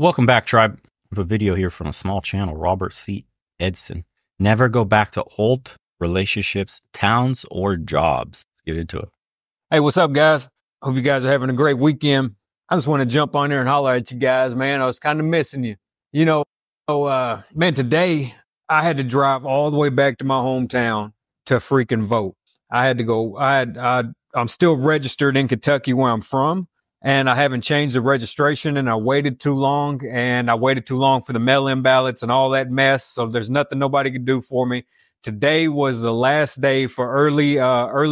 Welcome back, tribe. I have a video here from a small channel, Robert C. Edson. Never go back to old relationships, towns, or jobs. Let's get into it. Hey, what's up, guys? Hope you guys are having a great weekend. I just want to jump on there and holler at you guys, man. I was kind of missing you. You know, man, today I had to drive all the way back to my hometown to freaking vote. I had to go. I'm still registered in Kentucky where I'm from, and I haven't changed the registration, and I waited too long, for the mail-in ballots and all that mess. So there's nothing nobody could do for me. Today was the last day for early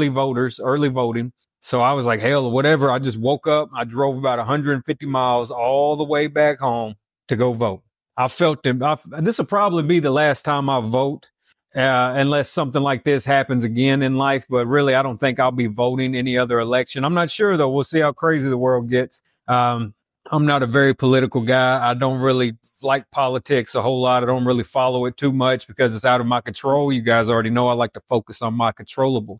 voting. So I was like, hell or whatever. I just woke up. I drove about 150 miles all the way back home to go vote. I felt that this will probably be the last time I vote. Unless something like this happens again in life. But really, I don't think I'll be voting any other election. I'm not sure, though. We'll see how crazy the world gets. I'm not a very political guy. I don't really like politics a whole lot. I don't really follow it too much because it's out of my control. You guys already know I like to focus on my controllable.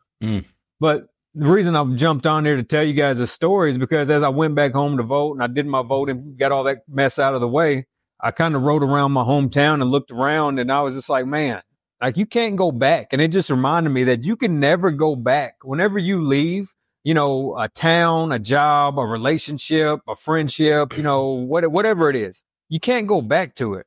But the reason I've jumped on here to tell you guys a story is because as I went back home to vote and I did my vote and got all that mess out of the way, I kind of rode around my hometown and looked around, and I was just like, man, like, you can't go back. And it just reminded me that you can never go back. Whenever you leave, you know, a town, a job, a relationship, a friendship, you know, whatever it is, you can't go back to it.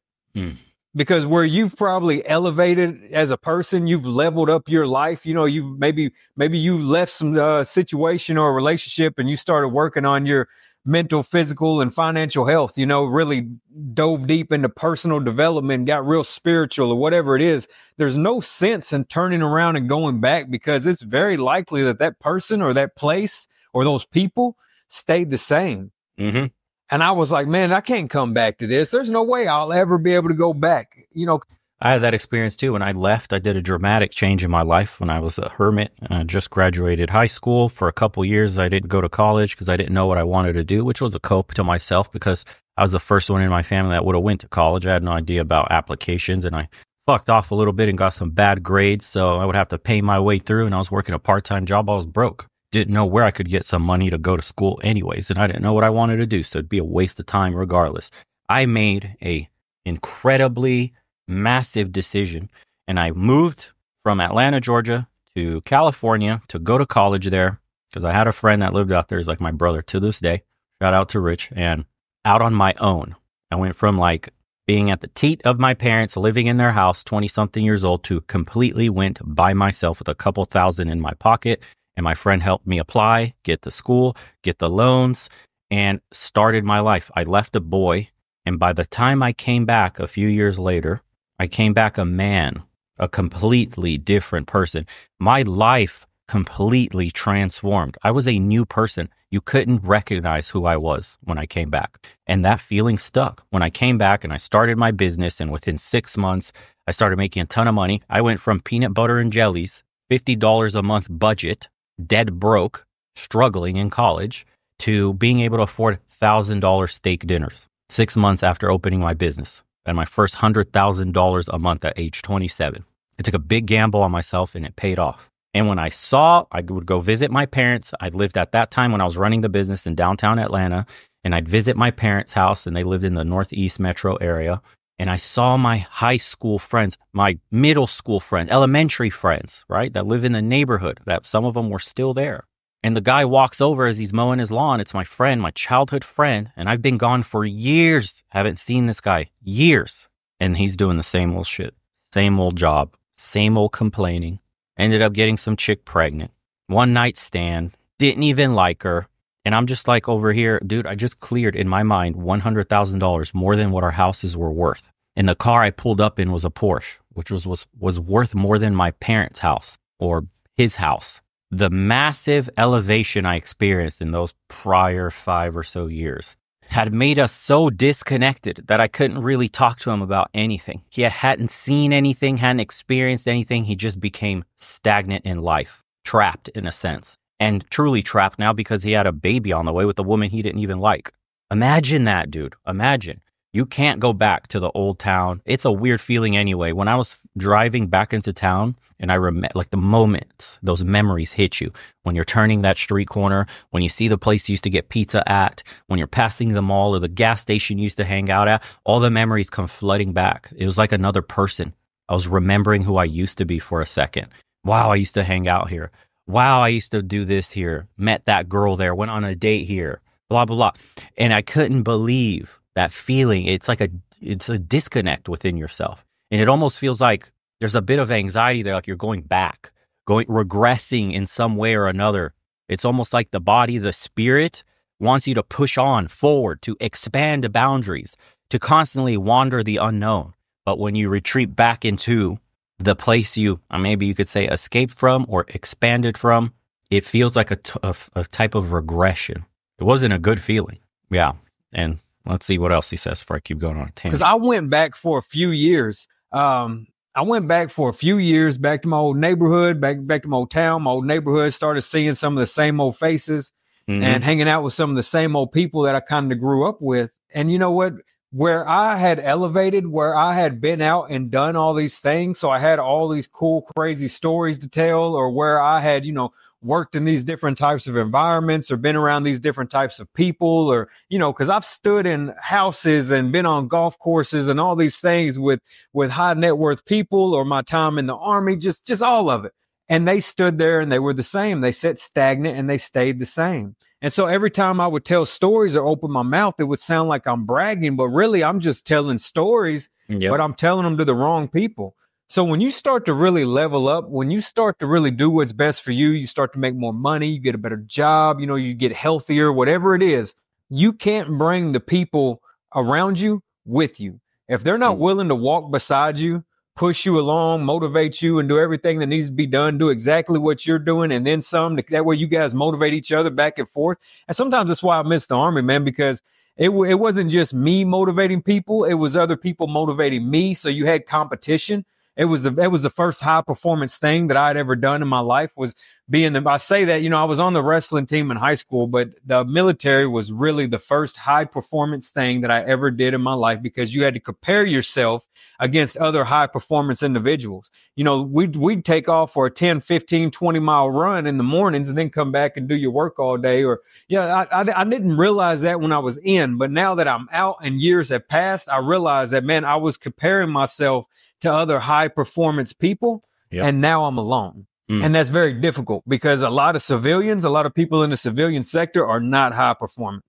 Because where you've probably elevated as a person, you've leveled up your life. You know, you've maybe you've left some situation or a relationship and you started working on your mental, physical, and financial health, you know, really dove deep into personal development, got real spiritual or whatever it is. There's no sense in turning around and going back because it's very likely that that person or that place or those people stayed the same. And I was like, man, I can't come back to this. There's no way I'll ever be able to go back. You know, I had that experience too. When I left, I did a dramatic change in my life when I was a hermit. I just graduated high school. For a couple years, I didn't go to college because I didn't know what I wanted to do, which was a cope to myself because I was the first one in my family that would have went to college. I had no idea about applications, and I fucked off a little bit and got some bad grades. So I would have to pay my way through, and I was working a part-time job. I was broke. Didn't know where I could get some money to go to school anyways, and I didn't know what I wanted to do, so it'd be a waste of time regardless. I made a incredibly massive decision, and I moved from Atlanta, Georgia to California to go to college there because I had a friend that lived out there. He's like my brother to this day. Shout out to Rich. And out on my own, I went from like being at the teat of my parents, living in their house, 20-something years old, to completely went by myself with a couple thousand in my pocket. And my friend helped me apply, get the school, get the loans, and started my life. I left a boy, and by the time I came back a few years later, I came back a man, a completely different person. My life completely transformed. I was a new person. You couldn't recognize who I was when I came back. And that feeling stuck. When I came back and I started my business, and within 6 months, I started making a ton of money. I went from peanut butter and jellies, $50 a month budget, dead broke, struggling in college, to being able to afford $1,000 steak dinners 6 months after opening my business and my first $100,000 a month at age 27. I took a big gamble on myself and it paid off. And when I would go visit my parents. I lived at that time when I was running the business in downtown Atlanta, and I'd visit my parents' house, and they lived in the Northeast metro area. And I saw my high school friends, my middle school friends, elementary friends, right, that live in the neighborhood, that some of them were still there. And the guy walks over as he's mowing his lawn. It's my friend, my childhood friend. And I've been gone for years. Haven't seen this guy, years. And he's doing the same old shit, same old job, same old complaining. Ended up getting some chick pregnant. One night stand, didn't even like her. And I'm just like over here, dude, I just cleared in my mind $100,000 more than what our houses were worth. And the car I pulled up in was a Porsche, which was worth more than my parents' house or his house. The massive elevation I experienced in those prior 5 or so years had made us so disconnected that I couldn't really talk to him about anything. He hadn't seen anything, hadn't experienced anything. He just became stagnant in life, trapped in a sense. And truly trapped now because he had a baby on the way with a woman he didn't even like. Imagine that, dude. Imagine. You can't go back to the old town. It's a weird feeling anyway. When I was driving back into town and I remember like the moments, those memories hit you when you're turning that street corner, when you see the place you used to get pizza at, when you're passing the mall or the gas station you used to hang out at, all the memories come flooding back. It was like another person. I was remembering who I used to be for a second. Wow, I used to hang out here. Wow, I used to do this here. Met that girl there, went on a date here, blah, blah, blah. And I couldn't believe that feeling. It's like it's a disconnect within yourself. And it almost feels like there's a bit of anxiety there, like you're going back, regressing in some way or another. It's almost like the body, the spirit wants you to push on forward, to expand the boundaries, to constantly wander the unknown. But when you retreat back into the place you, maybe you could say escaped from or expanded from, it feels like a type of regression. It wasn't a good feeling. Yeah. And let's see what else he says before I keep going on a tangent. Because I went back for a few years. I went back for a few years, back to my old neighborhood, back to my old town, my old neighborhood, started seeing some of the same old faces and hanging out with some of the same old people that I kind of grew up with. And you know what? Where I had elevated, where I had been out and done all these things. So I had all these cool, crazy stories to tell, or where I had, you know, worked in these different types of environments or been around these different types of people, or, you know, cause I've stood in houses and been on golf courses and all these things with high net worth people, or my time in the army, just all of it. And they stood there and they were the same. They sat stagnant and they stayed the same. And so every time I would tell stories or open my mouth, it would sound like I'm bragging, but really I'm just telling stories, but I'm telling them to the wrong people. So when you start to really level up, when you start to really do what's best for you, you start to make more money, you get a better job, you know, you get healthier, whatever it is, you can't bring the people around you with you. If they're not willing to walk beside you, push you along, motivate you, and do everything that needs to be done, do exactly what you're doing, and then some, that way you guys motivate each other back and forth. And sometimes that's why I miss the Army, man, because it wasn't just me motivating people. It was other people motivating me. So you had competition. It was the first high performance thing that I had ever done in my life, was being the, I say that, you know, I was on the wrestling team in high school, but the military was really the first high performance thing that I ever did in my life, because you had to compare yourself against other high performance individuals. You know, we'd take off for a 10, 15, 20 mile run in the mornings and then come back and do your work all day. Or, yeah, I didn't realize that when I was in, but now that I'm out and years have passed, I realized that, man, I was comparing myself to other high performance people. And now I'm alone. And that's very difficult, because a lot of civilians, a lot of people in the civilian sector are not high performing.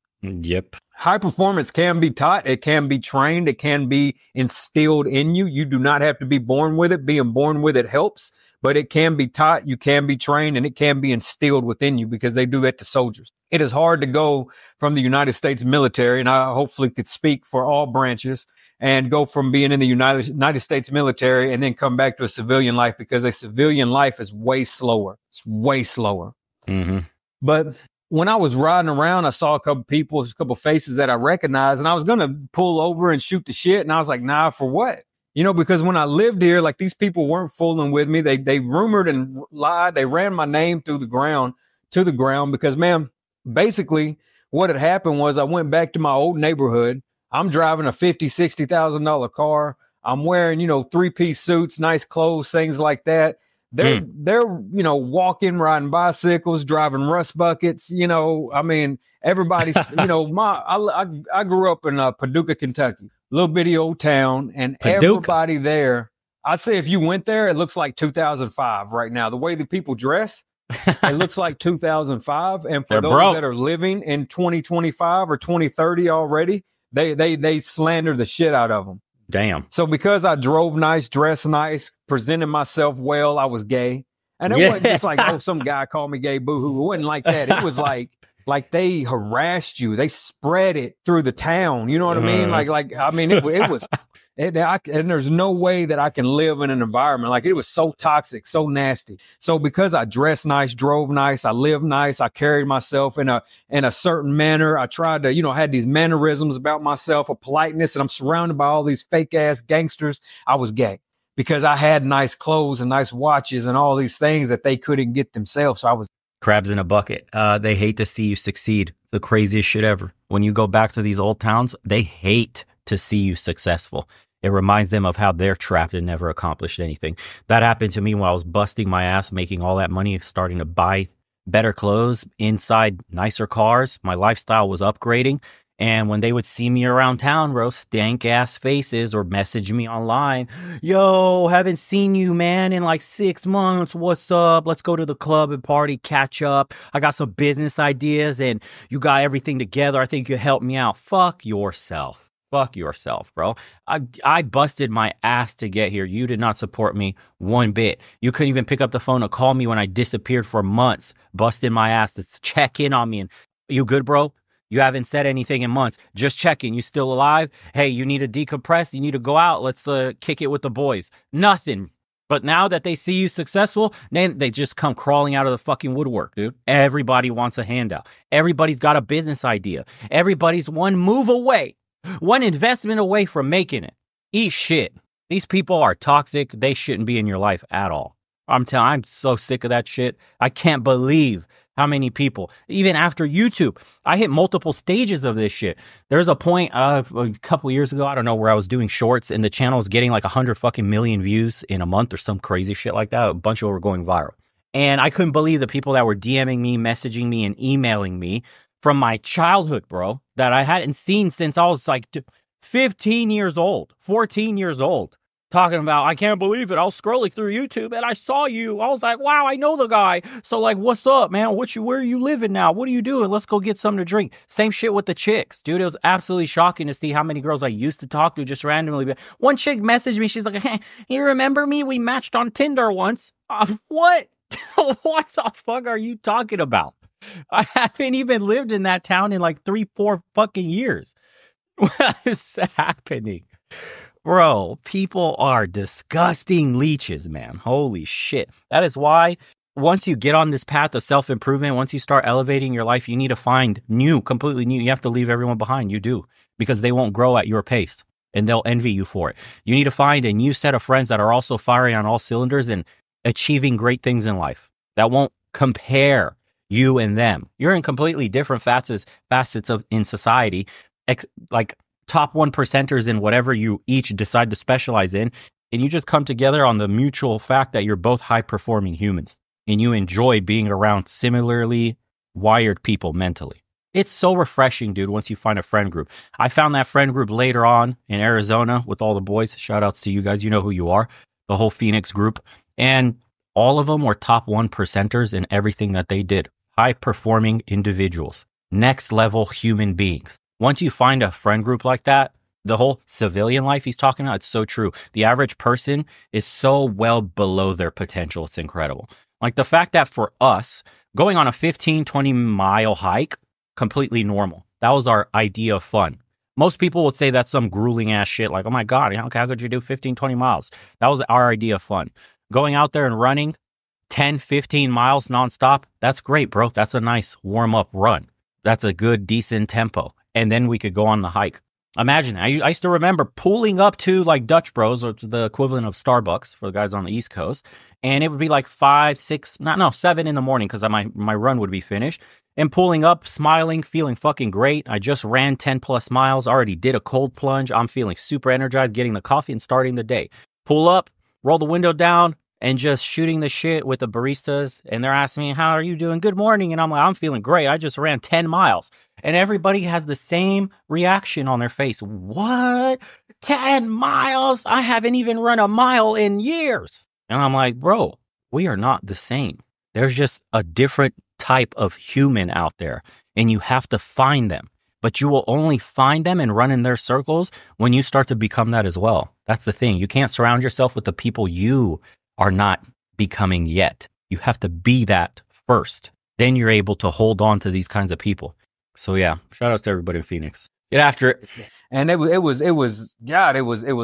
High performance can be taught. It can be trained. It can be instilled in you. You do not have to be born with it. Being born with it helps, but it can be taught. You can be trained, and it can be instilled within you, because they do that to soldiers. It is hard to go from the United States military, and I hopefully could speak for all branches, and go from being in the United States military and then come back to a civilian life, because a civilian life is way slower. It's way slower. But when I was riding around, I saw a couple people, a couple faces that I recognized, and I was going to pull over and shoot the shit. And I was like, nah, for what? You know, because when I lived here, like, these people weren't fooling with me. They rumored and lied. They ran my name through the ground, to the ground, because, man, basically what had happened was I went back to my old neighborhood. I'm driving a $50,000, $60,000 car. I'm wearing, you know, three-piece suits, nice clothes, things like that. They're, you know, walking, riding bicycles, driving rust buckets. You know, I mean, everybody's, you know, I grew up in Paducah, Kentucky, little bitty old town, and everybody there, I'd say if you went there, it looks like 2005 right now. The way the people dress, it looks like 2005. And for those that are living in 2025 or 2030 already, They slander the shit out of them. Damn. So because I drove nice, dressed nice, presented myself well, I was gay. And it wasn't just like, oh, some guy called me gay, boo-hoo. It wasn't like that. It was like they harassed you. They spread it through the town. You know what I mean? And there's no way that I can live in an environment. Like, it was so toxic, so nasty. So because I dressed nice, drove nice, I lived nice, I carried myself in a certain manner. I tried to, you know, had these mannerisms about myself, a politeness, and I'm surrounded by all these fake ass gangsters. I was gay because I had nice clothes and nice watches and all these things that they couldn't get themselves. So I was crabs in a bucket. They hate to see you succeed. The craziest shit ever. When you go back to these old towns, they hate to see you successful. It reminds them of how they're trapped and never accomplished anything. That happened to me when I was busting my ass, making all that money, starting to buy better clothes, inside nicer cars. My lifestyle was upgrading. And when they would see me around town, bro, stank ass faces, or message me online, yo, haven't seen you, man, in like 6 months. What's up? Let's go to the club and party, catch up. I got some business ideas and you got everything together. I think you help me out. Fuck yourself. Fuck yourself, bro. I busted my ass to get here. You did not support me one bit. You couldn't even pick up the phone to call me when I disappeared for months. Busted my ass to check in on me. And you good, bro? You haven't said anything in months. Just checking. You still alive? Hey, you need to decompress. You need to go out. Let's kick it with the boys. Nothing. But now that they see you successful, then they just come crawling out of the fucking woodwork, dude. Everybody wants a handout. Everybody's got a business idea. Everybody's one move away, one investment away from making it. Eat shit. These people are toxic. They shouldn't be in your life at all. I'm so sick of that shit. I can't believe how many people, even after YouTube, I hit multiple stages of this shit. There's a point a couple years ago, I don't know, where I was doing shorts and the channel was getting like 100 fucking million views in a month or some crazy shit like that. A bunch of them were going viral. And I couldn't believe the people that were DMing me, messaging me, and emailing me from my childhood, bro, that I hadn't seen since I was like 15 years old, 14 years old. Talking about, I can't believe it. I was scrolling through YouTube and I saw you. I was like, wow, I know the guy. So like, what's up, man? Where are you living now? What are you doing? Let's go get something to drink. Same shit with the chicks, dude. It was absolutely shocking to see how many girls I used to talk to just randomly. One chick messaged me. She's like, hey, you remember me? We matched on Tinder once. What? What the fuck are you talking about? I haven't even lived in that town in like 3, 4 fucking years. What is happening? Bro, people are disgusting leeches, man. Holy shit. That is why once you get on this path of self-improvement, once you start elevating your life, you need to find new, completely new. You have to leave everyone behind. You do, because they won't grow at your pace and they'll envy you for it. You need to find a new set of friends that are also firing on all cylinders and achieving great things in life that won't compare you and them. You're in completely different facets of in society, like top 1 percenters in whatever you each decide to specialize in, and you just come together on the mutual fact that you're both high-performing humans, and you enjoy being around similarly wired people mentally. It's so refreshing, dude, once you find a friend group. I found that friend group later on in Arizona with all the boys. Shout-outs to you guys. You know who you are, the whole Phoenix group. And all of them were top 1 percenters in everything that they did. High-performing individuals, next-level human beings. Once you find a friend group like that, the whole civilian life he's talking about, it's so true. The average person is so well below their potential. It's incredible. Like the fact that for us, going on a 15, 20-mile hike, completely normal. That was our idea of fun. Most people would say that's some grueling ass shit. Like, oh my God, how could you do 15, 20 miles? That was our idea of fun. Going out there and running 10, 15 miles nonstop, that's great, bro. That's a nice warm-up run. That's a good, decent tempo. And then we could go on the hike. Imagine, I still remember pulling up to like Dutch Bros, or the equivalent of Starbucks for the guys on the East Coast. And it would be like 5, 6, no, 7 in the morning, because my run would be finished. And pulling up, smiling, feeling fucking great. I just ran 10+ miles, already did a cold plunge. I'm feeling super energized, getting the coffee and starting the day. Pull up, roll the window down, and just shooting the shit with the baristas. And they're asking me, how are you doing? Good morning. And I'm like, I'm feeling great. I just ran 10 miles. And everybody has the same reaction on their face. What? 10 miles? I haven't even run a mile in years. And I'm like, bro, we are not the same. There's just a different type of human out there. And you have to find them. But you will only find them and run in their circles when you start to become that as well. That's the thing. You can't surround yourself with the people you are not becoming yet. You have to be that first. Then you're able to hold on to these kinds of people. So yeah, shout outs to everybody in Phoenix. Get after it. And it was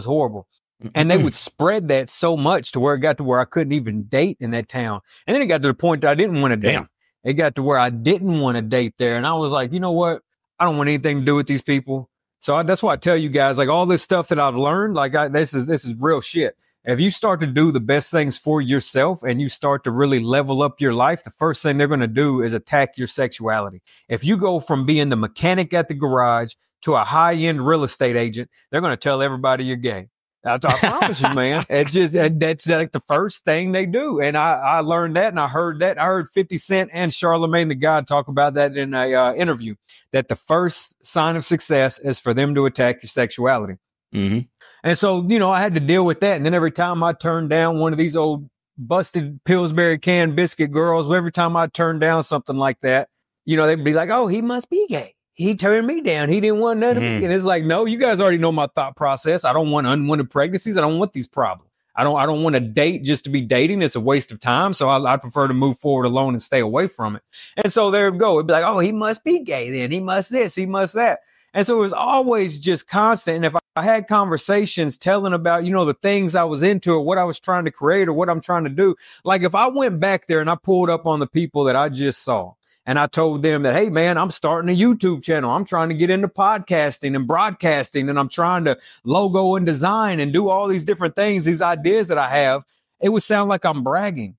horrible. And they would spread that so much to where it got to where I couldn't even date in that town. And then it got to the point that I didn't want to date. Damn. It got to where I didn't want to date there. And I was like, you know what? I don't want anything to do with these people. So that's why I tell you guys, like all this stuff that I've learned, like this is real shit. If you start to do the best things for yourself and you start to really level up your life, the first thing they're going to do is attack your sexuality. If you go from being the mechanic at the garage to a high-end real estate agent, they're going to tell everybody you're gay. I promise you, man. That's like the first thing they do. And I learned that, and I heard that. I heard 50 Cent and Charlemagne the God talk about that in an interview, that the first sign of success is for them to attack your sexuality. Mm-hmm. And so, you know, I had to deal with that. And then every time I turned down one of these old busted Pillsbury can biscuit girls, every time I turned down something like that, you know, they'd be like, oh, he must be gay. He turned me down. He didn't want none of me. And it's like, no, you guys already know my thought process. I don't want unwanted pregnancies. I don't want these problems. I don't want to date just to be dating. It's a waste of time. So I prefer to move forward alone and stay away from it. And so there we go. It'd be like, oh, he must be gay then. He must this. He must that. And so it was always just constant. And if I had conversations telling about, you know, the things I was into or what I was trying to create or what I'm trying to do, like if I went back there and I pulled up on the people that I just saw, and I told them that, hey, man, I'm starting a YouTube channel. I'm trying to get into podcasting and broadcasting, and I'm trying to logo and design and do all these different things, these ideas that I have. It would sound like I'm bragging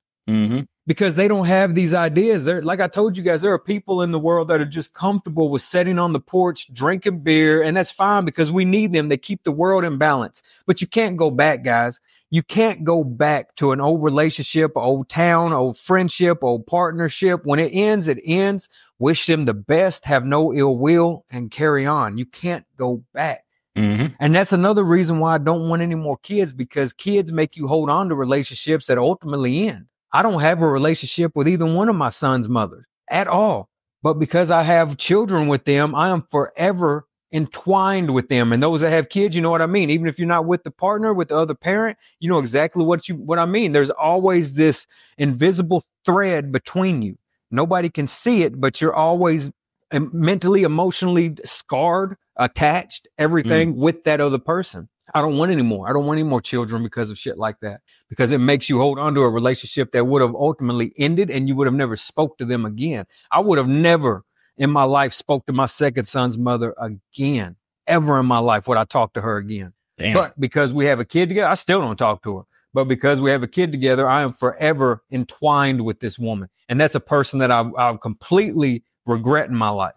because they don't have these ideas. They're, like I told you guys, there are people in the world that are just comfortable with sitting on the porch, drinking beer, and that's fine because we need them. They keep the world in balance. But you can't go back, guys. You can't go back to an old relationship, old town, old friendship, old partnership. When it ends, it ends. Wish them the best, have no ill will, and carry on. You can't go back. Mm-hmm. And that's another reason why I don't want any more kids, because kids make you hold on to relationships that ultimately end. I don't have a relationship with either one of my son's mothers at all. But because I have children with them, I am forever entwined with them. And those that have kids, you know what I mean? Even if you're not with the partner, with the other parent, you know exactly what I mean. There's always this invisible thread between you. Nobody can see it, but you're always mentally, emotionally scarred, attached, everything with that other person. I don't want any more. I don't want any more children because of shit like that, because it makes you hold on to a relationship that would have ultimately ended and you would have never spoke to them again. I would have never in my life spoke to my second son's mother again, ever in my life would I talk to her again. Damn. But because we have a kid together, I still don't talk to her. But because we have a kid together, I am forever entwined with this woman. And that's a person that I completely regret in my life.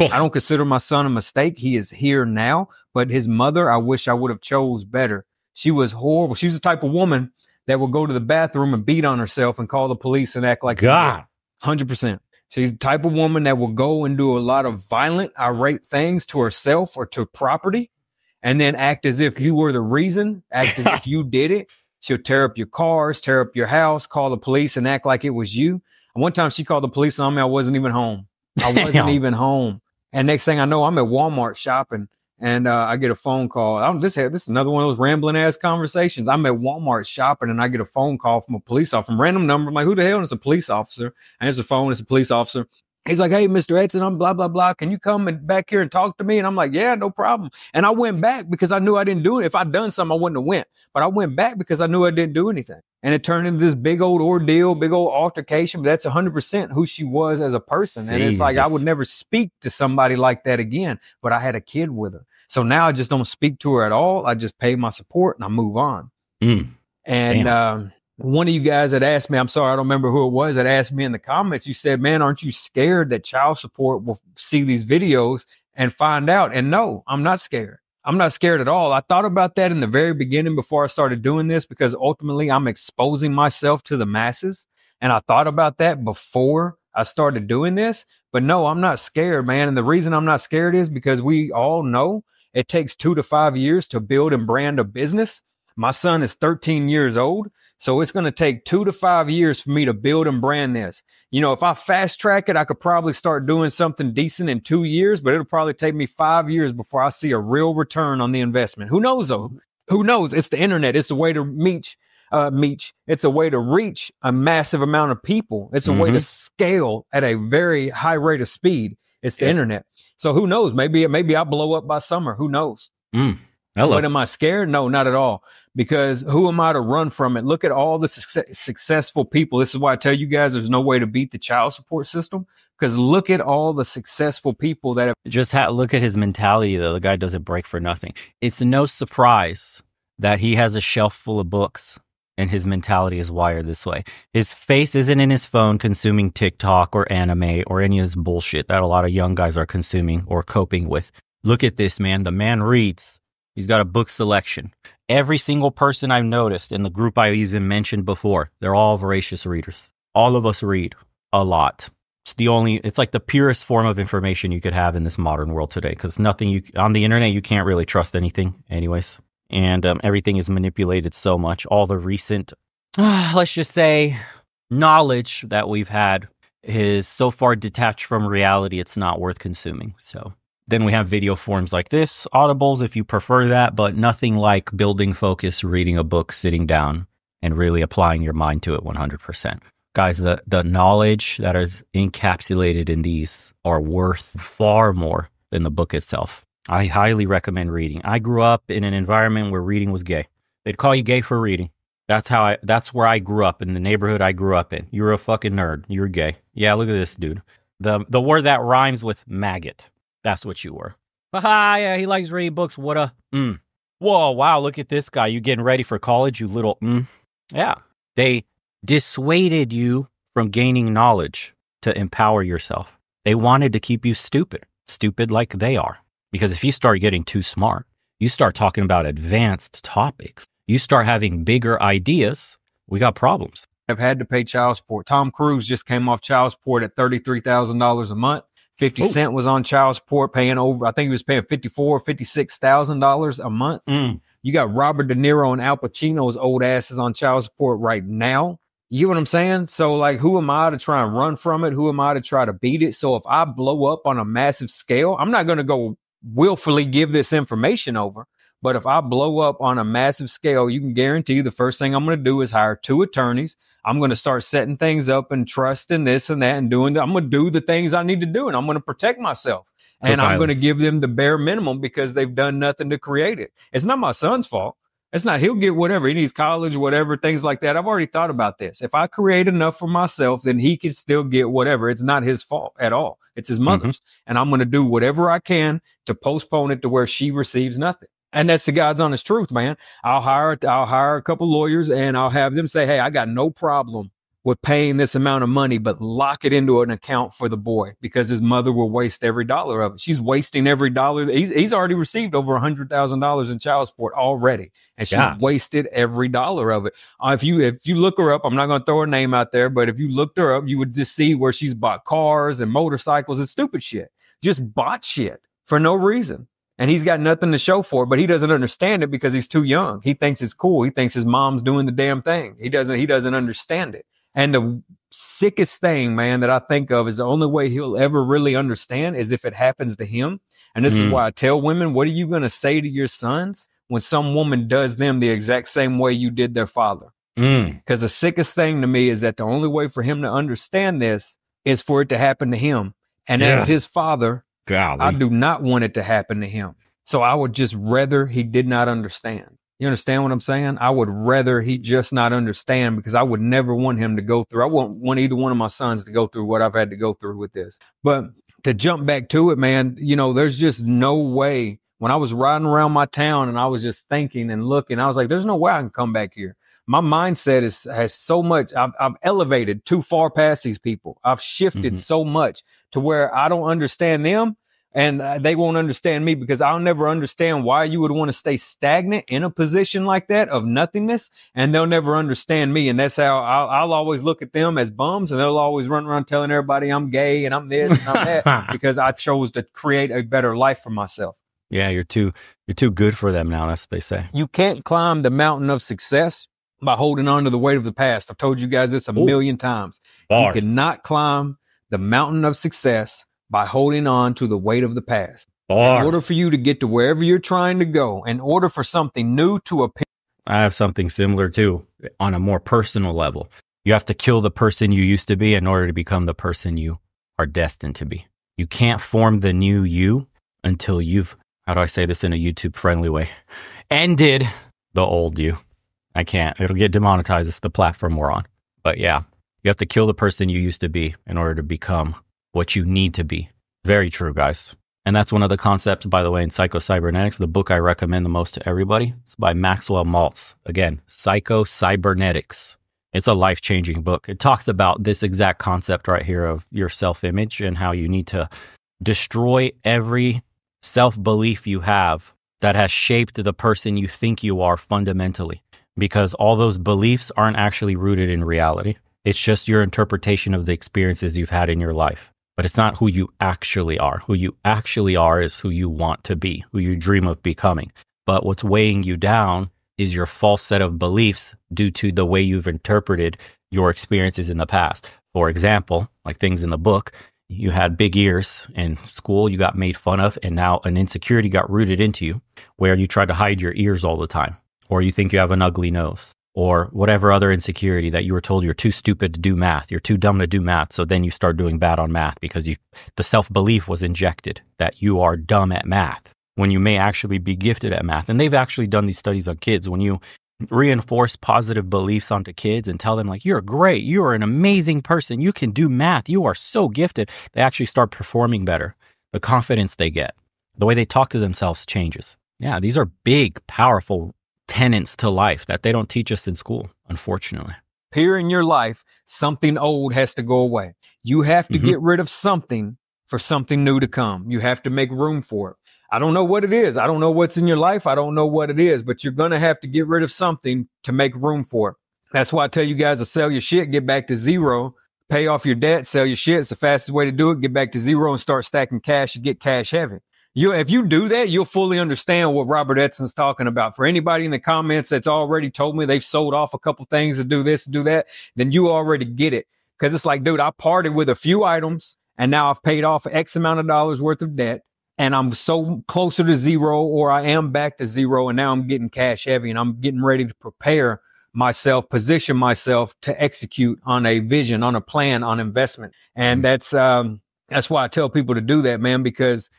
I don't consider my son a mistake. He is here now, but his mother, I wish I would have chose better. She was horrible. She was the type of woman that would go to the bathroom and beat on herself and call the police and act like God. 100%. She's the type of woman that will go and do a lot of violent, irate things to herself or to property, and then act as if you were the reason, act as if you did it. She'll tear up your cars, tear up your house, call the police and act like it was you. And one time she called the police on me. I wasn't even home. And next thing I know, I'm at Walmart shopping, and I get a phone call. This is another one of those rambling ass conversations. I'm at Walmart shopping, and I get a phone call from a police officer, from random number. I'm like, who the hell is a police officer? And it's a phone. It's a police officer. He's like, hey, Mr. Edson, I'm blah, blah, blah. Can you come back here and talk to me? And I'm like, yeah, no problem. And I went back because I knew I didn't do it. If I'd done something, I wouldn't have went. But I went back because I knew I didn't do anything. And it turned into this big old ordeal, big old altercation. But that's 100% who she was as a person. And Jesus. It's like I would never speak to somebody like that again. But I had a kid with her. So now I just don't speak to her at all. I just pay my support and I move on. And one of you guys that asked me, I'm sorry, I don't remember who it was that asked me in the comments. You said, man, aren't you scared that child support will see these videos and find out? And no, I'm not scared. I'm not scared at all. I thought about that in the very beginning before I started doing this, because ultimately I'm exposing myself to the masses. And I thought about that before I started doing this. But no, I'm not scared, man. And the reason I'm not scared is because we all know it takes 2 to 5 years to build and brand a business. My son is 13 years old, so it's going to take 2 to 5 years for me to build and brand this. You know, if I fast track it, I could probably start doing something decent in 2 years, but it'll probably take me 5 years before I see a real return on the investment. Who knows, though? Who knows? It's the internet. It's the way to It's a way to reach a massive amount of people. It's a way to scale at a very high rate of speed. It's the internet. So who knows? Maybe I'll blow up by summer. Who knows? But am I scared? No, not at all. Because who am I to run from it? Look at all the successful people. This is why I tell you guys there's no way to beat the child support system. Because look at all the successful people that have... Just look at his mentality, though. The guy doesn't break for nothing. It's no surprise that he has a shelf full of books and his mentality is wired this way. His face isn't in his phone consuming TikTok or anime or any of this bullshit that a lot of young guys are consuming or coping with. Look at this, man. The man reads. He's got a book selection. Every single person I've noticed in the group I even mentioned before, they're all voracious readers. All of us read a lot. It's like the purest form of information you could have in this modern world today, because on the internet, you can't really trust anything anyways. And everything is manipulated so much. All the recent, let's just say, knowledge that we've had is so far detached from reality, it's not worth consuming. So then we have video forms like this, audibles, if you prefer that, but nothing like building focus, reading a book, sitting down, and really applying your mind to it 100%. Guys, the knowledge that is encapsulated in these are worth far more than the book itself. I highly recommend reading. I grew up in an environment where reading was gay. They'd call you gay for reading. That's where I grew up, in the neighborhood I grew up in. You're a fucking nerd. You're gay. Yeah, look at this dude. The word that rhymes with maggot. That's what you were. Haha, yeah, he likes reading books. What a, Whoa, wow, look at this guy. You getting ready for college, you little, Yeah. They dissuaded you from gaining knowledge to empower yourself. They wanted to keep you stupid. Stupid like they are. Because if you start getting too smart, you start talking about advanced topics, you start having bigger ideas, we got problems. I've had to pay child support. Tom Cruise just came off child support at $33,000 a month. 50 Cent was on child support paying over, I think he was paying $54,000, $56,000 a month. You got Robert De Niro and Al Pacino's old asses on child support right now. You know what I'm saying? So like, who am I to try and run from it? Who am I to try to beat it? So if I blow up on a massive scale, I'm not going to go willfully give this information over. But if I blow up on a massive scale, you can guarantee the first thing I'm going to do is hire 2 attorneys. I'm going to start setting things up and trusting this and that and doing that. I'm going to do the things I need to do, and I'm going to protect myself. And I'm going to give them the bare minimum because they've done nothing to create it. It's not my son's fault. It's not, he'll get whatever. He needs college, whatever, things like that. I've already thought about this. If I create enough for myself, then he can still get whatever. It's not his fault at all. It's his mother's. And I'm going to do whatever I can to postpone it to where she receives nothing. And that's the God's honest truth, man. I'll hire a couple lawyers and I'll have them say, hey, I got no problem with paying this amount of money, but lock it into an account for the boy because his mother will waste every dollar of it. She's wasting every dollar. He's already received over $100,000 in child support already. And she's wasted every dollar of it. If you look her up, I'm not going to throw her name out there, but if you looked her up, you would just see where she's bought cars and motorcycles and stupid shit. Just bought shit for no reason. And he's got nothing to show for it, but he doesn't understand it because he's too young. He thinks it's cool. He thinks his mom's doing the damn thing. He doesn't understand it. And the sickest thing, man, that I think of is the only way he'll ever really understand is if it happens to him. And this is why I tell women, what are you going to say to your sons when some woman does them the exact same way you did their father? Because the sickest thing to me is that the only way for him to understand this is for it to happen to him. And as his father, golly, I do not want it to happen to him. So I would just rather he did not understand. You understand what I'm saying? I would rather he just not understand because I would never want him to go through. I wouldn't want either one of my sons to go through what I've had to go through with this. But to jump back to it, man, you know, there's just no way. When I was riding around my town and I was just thinking and looking, I was like, there's no way I can come back here. My mindset has so much. I've elevated too far past these people. I've shifted so much to where I don't understand them. And they won't understand me because I'll never understand why you would want to stay stagnant in a position like that of nothingness. And they'll never understand me. And that's how I'll always look at them as bums. And they'll always run around telling everybody I'm gay and I'm this and I'm that because I chose to create a better life for myself. Yeah, you're too good for them now. That's what they say. You can't climb the mountain of success by holding on to the weight of the past. I've told you guys this a million times. Bars. You cannot climb the mountain of success by holding on to the weight of the past. Bars. In order for you to get to wherever you're trying to go, in order for something new to appear. I have something similar too, on a more personal level. You have to kill the person you used to be in order to become the person you are destined to be. You can't form the new you until you've, how do I say this in a YouTube friendly way? Ended the old you. I can't, it'll get demonetized. It's the platform we're on. But yeah, you have to kill the person you used to be in order to become what you need to be. Very true, guys. And that's one of the concepts, by the way, in Psycho-Cybernetics. The book I recommend the most to everybody is by Maxwell Maltz. Again, Psycho-Cybernetics. It's a life-changing book. It talks about this exact concept right here of your self-image and how you need to destroy every self-belief you have that has shaped the person you think you are fundamentally, because all those beliefs aren't actually rooted in reality. It's just your interpretation of the experiences you've had in your life. But it's not who you actually are. Who you actually are is who you want to be, who you dream of becoming. But what's weighing you down is your false set of beliefs due to the way you've interpreted your experiences in the past. For example, like things in the book, you had big ears in school, you got made fun of, and now an insecurity got rooted into you where you tried to hide your ears all the time, or you think you have an ugly nose, or whatever other insecurity that you were told you're too stupid to do math, you're too dumb to do math, so then you start doing bad on math because the self-belief was injected that you are dumb at math when you may actually be gifted at math. And they've actually done these studies on kids. When you reinforce positive beliefs onto kids and tell them, like, you're great, you're an amazing person, you can do math, you are so gifted, they actually start performing better. The confidence they get, the way they talk to themselves changes. Yeah, these are big, powerful tenets to life that they don't teach us in school, unfortunately. Here in your life, something old has to go away. You have to get rid of something for something new to come. You have to make room for it. I don't know what it is. I don't know what's in your life. I don't know what it is, but you're going to have to get rid of something to make room for it. That's why I tell you guys to sell your shit, get back to zero, pay off your debt, sell your shit. It's the fastest way to do it. Get back to zero and start stacking cash and get cash heavy. If you do that, you'll fully understand what Robert Edson's talking about. For anybody in the comments that's already told me they've sold off a couple things to do this, to do that, then you already get it. Because it's like, dude, I parted with a few items and now I've paid off X amount of dollars worth of debt and I'm so closer to zero, or I am back to zero, and now I'm getting cash heavy and I'm getting ready to prepare myself, position myself to execute on a vision, on a plan, on investment. And that's why I tell people to do that, man, because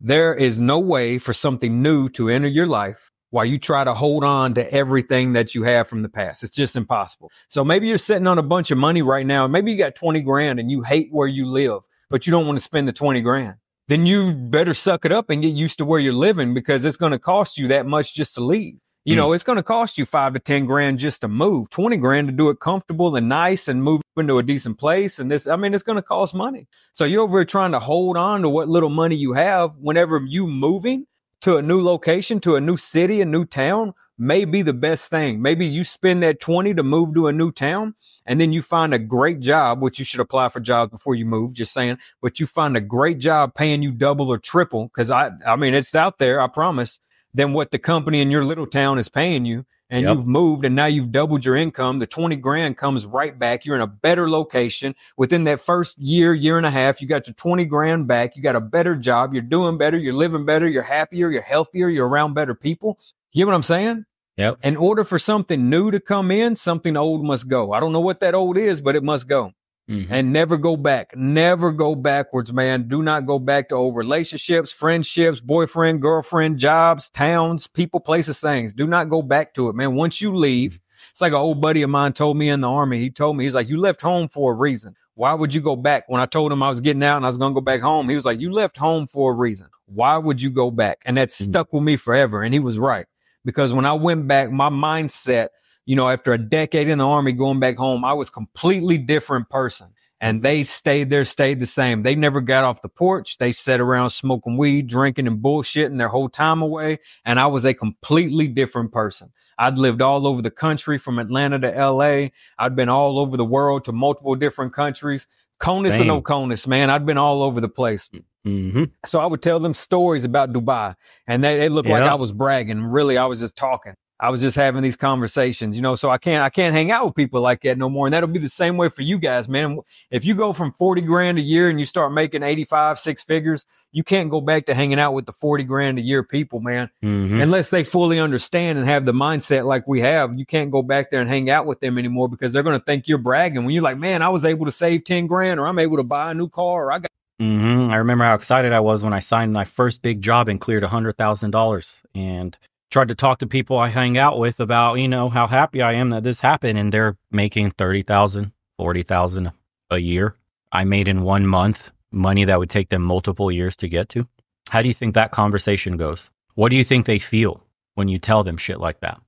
there is no way for something new to enter your life while you try to hold on to everything that you have from the past. It's just impossible. So maybe you're sitting on a bunch of money right now. Maybe you got 20 grand and you hate where you live, but you don't want to spend the 20 grand. Then you better suck it up and get used to where you're living, because it's going to cost you that much just to leave. You know, it's going to cost you 5 to 10 grand just to move, 20 grand to do it comfortable and nice and move into a decent place. And this, I mean, it's going to cost money. So you're over here trying to hold on to what little money you have whenever you moving to a new location, to a new city, a new town may be the best thing. Maybe you spend that 20 to move to a new town and then you find a great job, which you should apply for jobs before you move, just saying, but you find a great job paying you double or triple. Cause I mean, it's out there, I promise, than what the company in your little town is paying you. And you've moved and now you've doubled your income. The 20 grand comes right back. You're in a better location. Within that first year, year and a half, you got your 20 grand back. You got a better job. You're doing better. You're living better. You're happier. You're healthier. You're around better people. You hear what I'm saying? Yep. In order for something new to come in, something old must go. I don't know what that old is, but it must go. And never go back. Never go backwards, man. Do not go back to old relationships, friendships, boyfriend, girlfriend, jobs, towns, people, places, things. Do not go back to it, man. Once you leave, it's like an old buddy of mine told me in the Army. He told me, he's like, you left home for a reason. Why would you go back? When I told him I was getting out and I was going to go back home, he was like, you left home for a reason. Why would you go back? And that stuck with me forever. And he was right. Because when I went back, my mindset, you know, after a decade in the Army, going back home, I was a completely different person. And they stayed there, stayed the same. They never got off the porch. They sat around smoking weed, drinking and bullshitting their whole time away. And I was a completely different person. I'd lived all over the country from Atlanta to L.A. I'd been all over the world to multiple different countries. Conus or no Conus, man, I'd been all over the place. So I would tell them stories about Dubai. And they looked like I was bragging. Really, I was just talking. I was just having these conversations, you know, so I can't hang out with people like that no more. And that'll be the same way for you guys, man. If you go from 40 grand a year and you start making 85, six figures, you can't go back to hanging out with the 40 grand a year people, man. Unless they fully understand and have the mindset like we have, you can't go back there and hang out with them anymore, because they're going to think you're bragging when you're like, man, I was able to save 10 grand, or I'm able to buy a new car, or I got. I remember how excited I was when I signed my first big job and cleared $100,000 and tried to talk to people I hang out with about, you know, how happy I am that this happened. And they're making $30,000, $40,000 a year. I made in 1 month money that would take them multiple years to get to. How do you think that conversation goes? What do you think they feel when you tell them shit like that?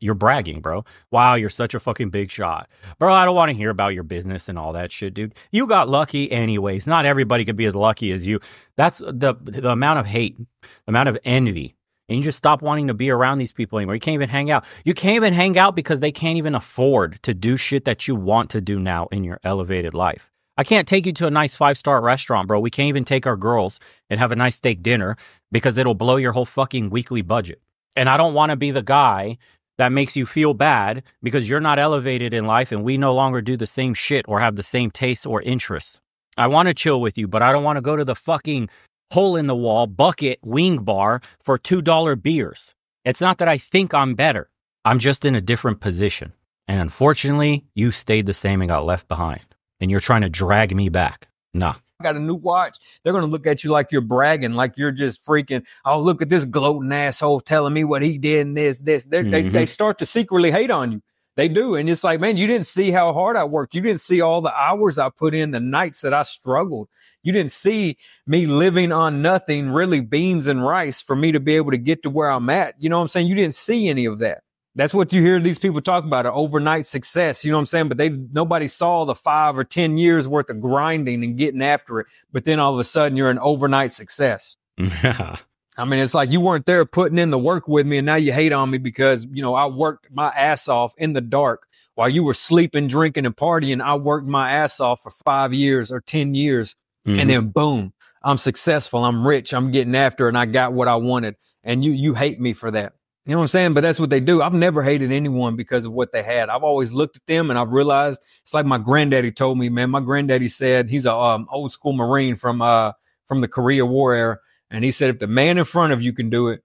You're bragging, bro. Wow, you're such a fucking big shot. Bro, I don't want to hear about your business and all that shit, dude. You got lucky anyways. Not everybody could be as lucky as you. That's the amount of hate, the amount of envy. And you just stop wanting to be around these people anymore. You can't even hang out. You can't even hang out because they can't even afford to do shit that you want to do now in your elevated life. I can't take you to a nice five-star restaurant, bro. We can't even take our girls and have a nice steak dinner because it'll blow your whole fucking weekly budget. And I don't want to be the guy that makes you feel bad because you're not elevated in life and we no longer do the same shit or have the same tastes or interests. I want to chill with you, but I don't want to go to the fucking hole-in-the-wall bucket wing bar for $2 beers. It's not that I think I'm better. I'm just in a different position. And unfortunately, you stayed the same and got left behind. And you're trying to drag me back. Nah. I got a new watch. They're going to look at you like you're bragging, like you're just freaking, oh, look at this gloating asshole telling me what he did and this. Mm-hmm. They start to secretly hate on you. They do. And it's like, man, you didn't see how hard I worked. You didn't see all the hours I put in, the nights that I struggled. You didn't see me living on nothing, really beans and rice for me to be able to get to where I'm at. You know what I'm saying? You didn't see any of that. That's what you hear these people talk about, an overnight success. You know what I'm saying? But nobody saw the 5 or 10 years worth of grinding and getting after it. But then all of a sudden you're an overnight success. Yeah. I mean, it's like you weren't there putting in the work with me and now you hate on me because, you know, I worked my ass off in the dark while you were sleeping, drinking and partying. I worked my ass off for 5 years or 10 years. Mm-hmm. And then boom, I'm successful. I'm rich. I'm getting after it, and I got what I wanted. And you hate me for that. You know what I'm saying? But that's what they do. I've never hated anyone because of what they had. I've always looked at them and I've realized it's like my granddaddy told me, man. My granddaddy said he's a old school Marine from the Korea War era. And he said, if the man in front of you can do it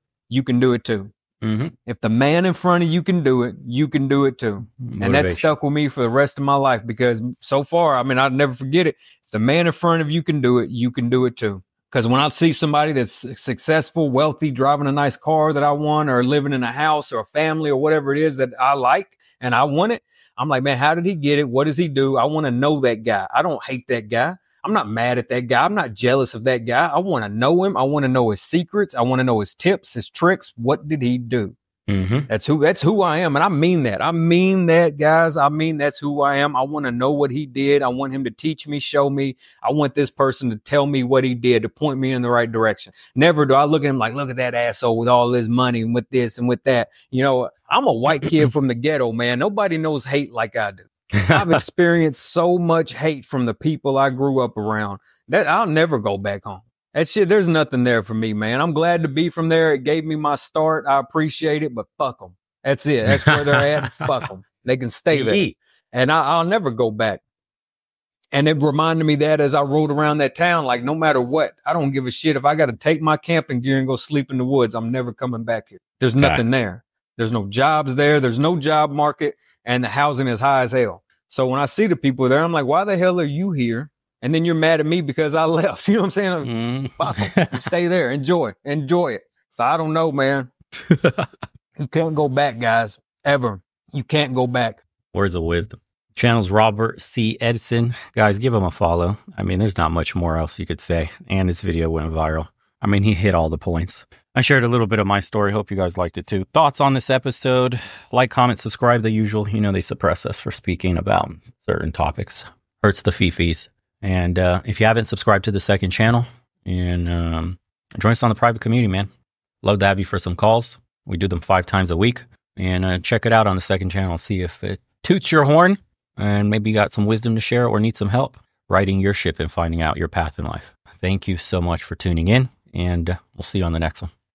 too. Mm-hmm. If the man in front of you can do it too. Motivation. And that stuck with me for the rest of my life because so far, I mean, I'll never forget it. If the man in front of you can do it too. Because when I see somebody that's successful, wealthy, driving a nice car that I want, or living in a house or a family or whatever it is that I like and I want it, I'm like, man, how did he get it? What does he do? I want to know that guy. I don't hate that guy. I'm not mad at that guy. I'm not jealous of that guy. I want to know him. I want to know his secrets. I want to know his tips, his tricks. What did he do? Mm-hmm. That's who I am. And I mean that. I mean that, guys. I mean, that's who I am. I want to know what he did. I want him to teach me, show me. I want this person to tell me what he did, to point me in the right direction. Never do I look at him like, look at that asshole with all his money and with this and with that. You know, I'm a white kid from the ghetto, man. Nobody knows hate like I do. I've experienced so much hate from the people I grew up around that I'll never go back home. That shit, there's nothing there for me, man. I'm glad to be from there. It gave me my start. I appreciate it, but fuck them. That's it. That's where they're at. Fuck them. They can stay there. And I'll never go back. And it reminded me that as I rode around that town, like no matter what, I don't give a shit. If I got to take my camping gear and go sleep in the woods, I'm never coming back here. There's nothing there. There's no jobs there. There's no job market. And the housing is high as hell. So when I see the people there, I'm like, why the hell are you here? And then you're mad at me because I left. You know what I'm saying? Mm. Stay there. Enjoy it. So I don't know, man. You can't go back, guys. Ever. You can't go back. Words of wisdom. Channel's Robert C. Edson. Guys, give him a follow. I mean, there's not much more else you could say. And this video went viral. I mean, he hit all the points. I shared a little bit of my story. Hope you guys liked it too. Thoughts on this episode? Like, comment, subscribe, the usual. You know, they suppress us for speaking about certain topics. Hurts the fifis. And if you haven't subscribed to the second channel, and join us on the private community, man. Love to have you for some calls. We do them 5 times a week. And check it out on the second channel. See if it toots your horn and maybe you got some wisdom to share or need some help riding your ship and finding out your path in life. Thank you so much for tuning in, and we'll see you on the next one.